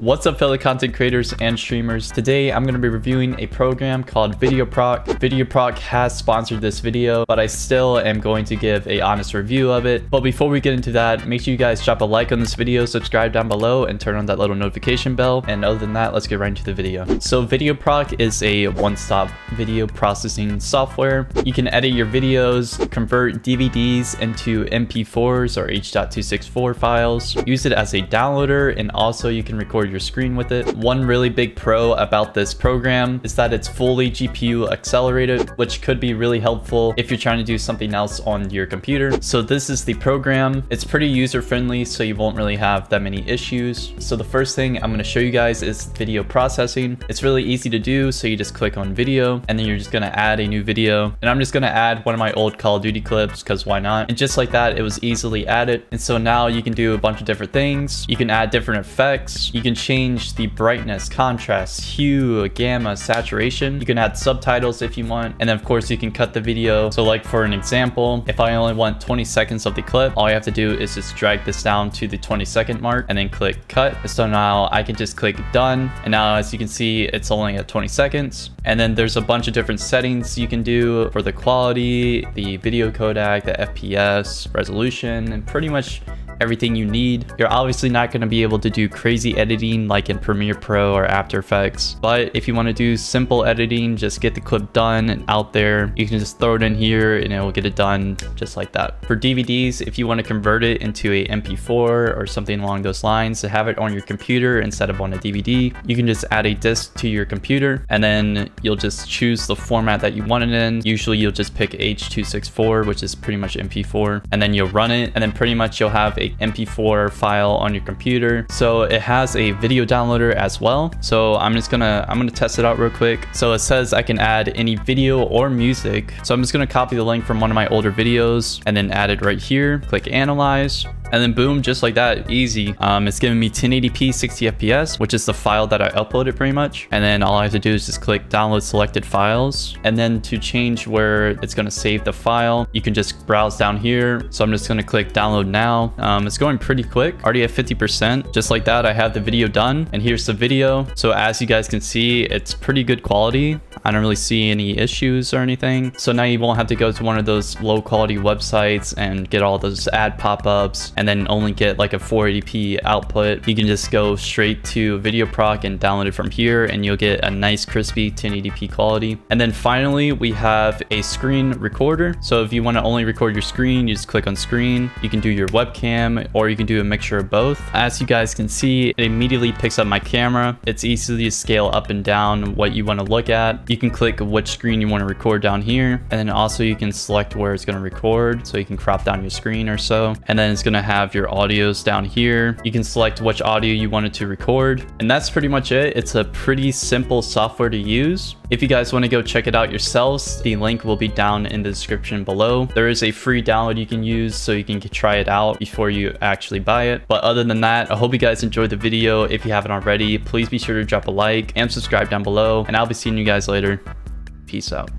What's up, fellow content creators and streamers? Today I'm going to be reviewing a program called VideoProc. VideoProc has sponsored this video, but I still am going to give a honest review of it. But before we get into that, make sure you guys drop a like on this video, subscribe down below, and turn on that little notification bell. And other than that, let's get right into the video. So VideoProc is a one-stop video processing software. You can edit your videos, convert DVDs into MP4s or H.264 files, use it as a downloader, and also you can record your screen with it. One really big pro about this program is that it's fully GPU accelerated, which could be really helpful if you're trying to do something else on your computer. So this is the program. It's pretty user-friendly, so you won't really have that many issues. So the first thing I'm going to show you guys is video processing. It's really easy to do, so you just click on video, and then you're just going to add a new video. And I'm just going to add one of my old Call of Duty clips, because why not? And just like that, it was easily added. And so now you can do a bunch of different things. You can add different effects. You can change the brightness, contrast, hue, gamma, saturation. You can add subtitles if you want. And then of course you can cut the video. So like for an example, if I only want 20 seconds of the clip, all I have to do is just drag this down to the 20-second mark and then click cut. So now I can just click done. And now as you can see, it's only at 20 seconds. And then there's a bunch of different settings you can do for the quality, the video codec, the FPS, resolution, and pretty much everything you need. You're obviously not going to be able to do crazy editing like in Premiere Pro or After Effects, but if you want to do simple editing, just get the clip done and out there, you can just throw it in here and it will get it done just like that. For DVDs, if you want to convert it into a MP4 or something along those lines to have it on your computer instead of on a DVD, you can just add a disc to your computer and then you'll just choose the format that you want it in. Usually you'll just pick H.264, which is pretty much MP4, and then you'll run it, and then pretty much you'll have a MP4 file on your computer. So it has a video downloader as well. So I'm gonna test it out real quick. So it says I can add any video or music. So I'm just gonna copy the link from one of my older videos and then add it right here. Click analyze. And then boom, just like that, easy. It's giving me 1080p 60fps, which is the file that I uploaded pretty much. And then all I have to do is just click download selected files. And then to change where it's gonna save the file, you can just browse down here. So I'm just gonna click download now. It's going pretty quick, already at 50%. Just like that, I have the video done, and here's the video. So as you guys can see, it's pretty good quality. I don't really see any issues or anything. So now you won't have to go to one of those low quality websites and get all those ad pop-ups and then only get like a 480p output. You can just go straight to VideoProc and download it from here, and you'll get a nice crispy 1080p quality. And then finally, we have a screen recorder. So if you want to only record your screen, you just click on screen. You can do your webcam, or you can do a mixture of both. As you guys can see, it immediately picks up my camera. It's easy to scale up and down what you want to look at. You can click which screen you want to record down here, and then also you can select where it's going to record, so you can crop down your screen or so. And then it's going to have your audios down here. You can select which audio you wanted to record, and that's pretty much it. It's a pretty simple software to use. If you guys want to go check it out yourselves, the link will be down in the description below. There is a free download you can use, so you can try it out before you actually buy it. But other than that, I hope you guys enjoyed the video. If you haven't already, please be sure to drop a like and subscribe down below, and I'll be seeing you guys later. Peace out.